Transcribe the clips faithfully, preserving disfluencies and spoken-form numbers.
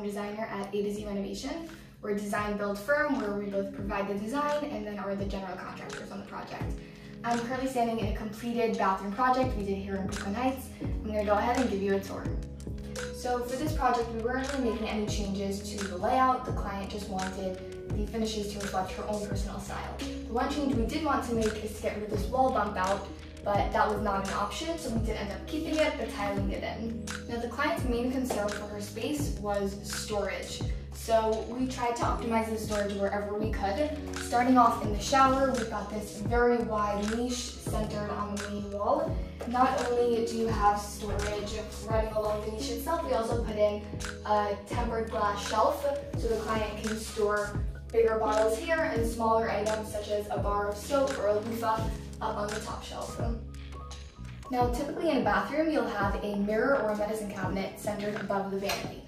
home designer at A to Z Renovations. We're a design build firm where we both provide the design and then are the general contractors on the project. I'm currently standing in a completed bathroom project we did here in Brooklyn Heights. I'm going to go ahead and give you a tour. So for this project, we weren't really making any changes to the layout. The client just wanted the finishes to reflect her own personal style. The one change we did want to make is to get rid of this wall bump out, but that was not an option, so we did end up keeping it but tiling it in. Now, the client's main concern for her space was storage. So we tried to optimize the storage wherever we could. Starting off in the shower, we've got this very wide niche centered on the main wall. Not only do you have storage running along the niche itself, we also put in a tempered glass shelf so the client can store bigger bottles here and smaller items such as a bar of soap or a loofah up on the top shelf. Now, typically in a bathroom, you'll have a mirror or a medicine cabinet centered above the vanity.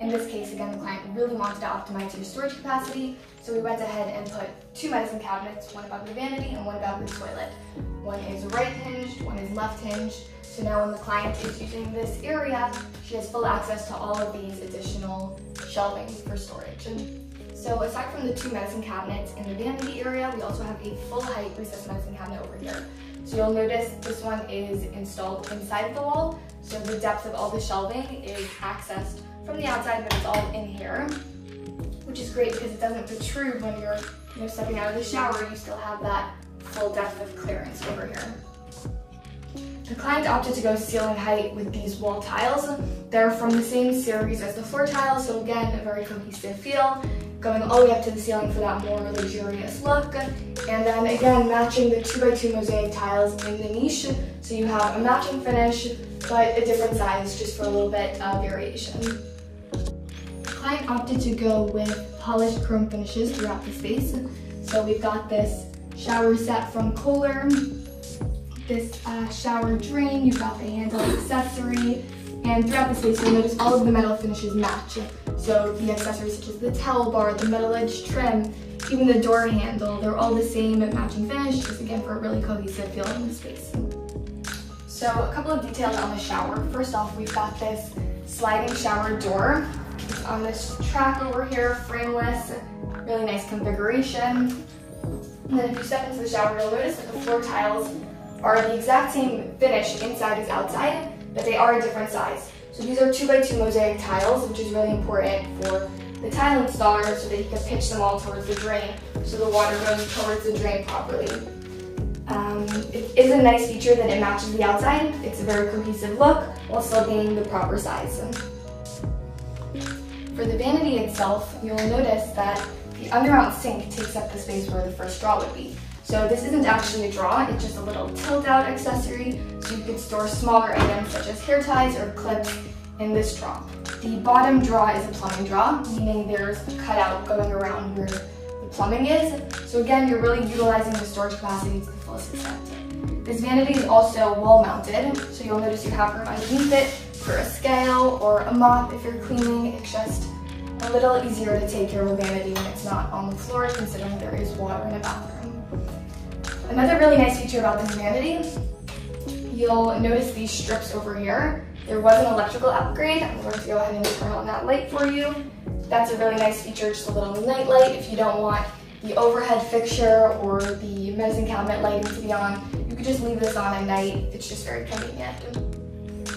In this case, again, the client really wanted to optimize your storage capacity, so we went ahead and put two medicine cabinets, one above the vanity and one above the toilet. One is right hinged, one is left hinged, so now when the client is using this area, she has full access to all of these additional shelving for storage. So aside from the two medicine cabinets in the vanity area, we also have a full height recessed medicine cabinet over here. So you'll notice this one is installed inside the wall, so the depth of all the shelving is accessed from the outside, but it's all in here, which is great because it doesn't protrude when you're you know, stepping out of the shower. You still have that full depth of clearance over here. The client opted to go ceiling height with these wall tiles. They're from the same series as the floor tiles, so again, a very cohesive feel, going all the way up to the ceiling for that more luxurious look. And then again, matching the two by two mosaic tiles in the niche, so you have a matching finish, but a different size just for a little bit of variation. The client opted to go with polished chrome finishes throughout the space. So we've got this shower set from Kohler, this uh, shower drain, you've got the handle accessory, and throughout the space you'll notice all of the metal finishes match. So the accessories such as the towel bar, the metal edge trim, even the door handle, they're all the same matching finish, just again for a really cohesive feel in the space. So a couple of details on the shower. First off, we've got this sliding shower door. It's on this track over here, frameless, really nice configuration. And then if you step into the shower, you'll notice that the floor tiles are the exact same finish inside as outside, but they are a different size. So these are two by two mosaic tiles, which is really important for the tile installer so that he can pitch them all towards the drain so the water goes towards the drain properly. Um, it is a nice feature that it matches the outside. It's a very cohesive look while still being the proper size. For the vanity itself, you'll notice that the undermount sink takes up the space where the first drawer would be. So this isn't actually a drawer, it's just a little tilt-out accessory, so you could store smaller items such as hair ties or clips in this drawer. The bottom drawer is a plumbing drawer, meaning there's a cutout going around where the plumbing is. So again, you're really utilizing the storage capacity to the fullest extent. This vanity is also wall-mounted, so you'll notice you have room underneath it for a scale or a mop if you're cleaning. It's just a little easier to take care of a vanity when it's not on the floor, considering there is water in a bathroom. Another really nice feature about this vanity, you'll notice these strips over here. There was an electrical upgrade. I'm going to go ahead and turn on that light for you. That's a really nice feature, just a little night light if you don't want the overhead fixture or the medicine cabinet lighting to be on. You could just leave this on at night. It's just very convenient.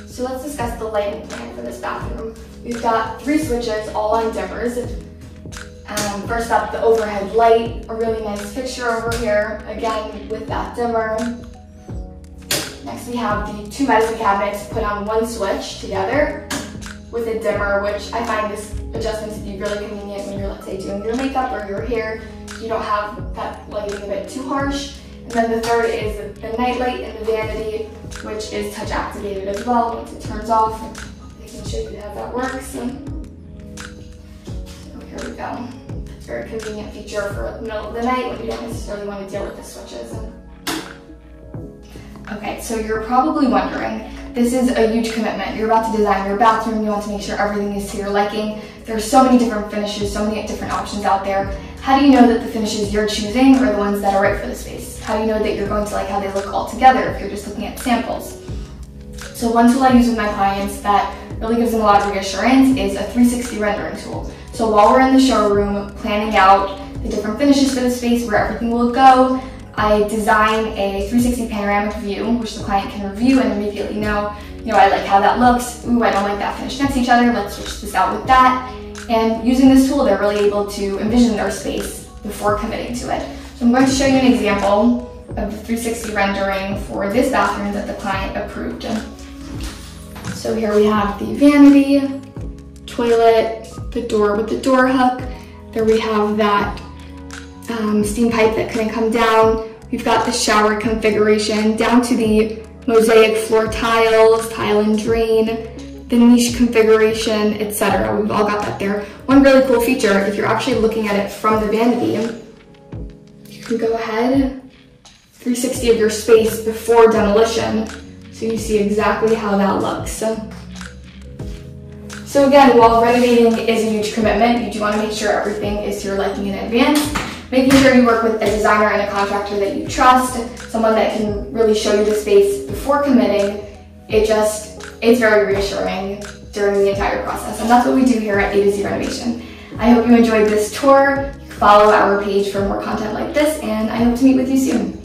So let's discuss the lighting plan for this bathroom. We've got three switches, all on dimmers. Um, first up, the overhead light, a really nice fixture over here, again, with that dimmer. Next, we have the two medicine cabinets put on one switch together with a dimmer, which I find this adjustment to be really convenient when you're, let's say, doing your makeup or your hair. You don't have that lighting a bit too harsh. And then the third is the nightlight in the vanity, which is touch activated as well. Once it turns off, I can show you how that works. So here we go. It's a very convenient feature for the middle of the night when you don't necessarily want to deal with the switches. Okay, so you're probably wondering, this is a huge commitment. You're about to design your bathroom. You want to make sure everything is to your liking. There's so many different finishes, so many different options out there. How do you know that the finishes you're choosing are the ones that are right for the space? How do you know that you're going to like how they look all together if you're just looking at samples? So one tool I use with my clients that really gives them a lot of reassurance is a three sixty rendering tool. So while we're in the showroom planning out the different finishes for the space, where everything will go, I design a three sixty panoramic view, which the client can review and immediately know, you know, I like how that looks. Ooh, I don't like that finish next to each other. Let's switch this out with that. And using this tool, they're really able to envision their space before committing to it. So I'm going to show you an example of the three sixty rendering for this bathroom that the client approved. So here we have the vanity, toilet, the door with the door hook. There we have that um, steam pipe that couldn't come down. We've got the shower configuration down to the mosaic floor tiles, tile and drain, the niche configuration, et cetera. We've all got that there. One really cool feature, if you're actually looking at it from the vanity, you can go ahead three sixty of your space before demolition, so you see exactly how that looks. So again, while renovating is a huge commitment, you do want to make sure everything is to your liking in advance, making sure you work with a designer and a contractor that you trust, someone that can really show you the space before committing. It just It's very reassuring during the entire process, and that's what we do here at A to Z Renovation. I hope you enjoyed this tour. Follow our page for more content like this, and I hope to meet with you soon.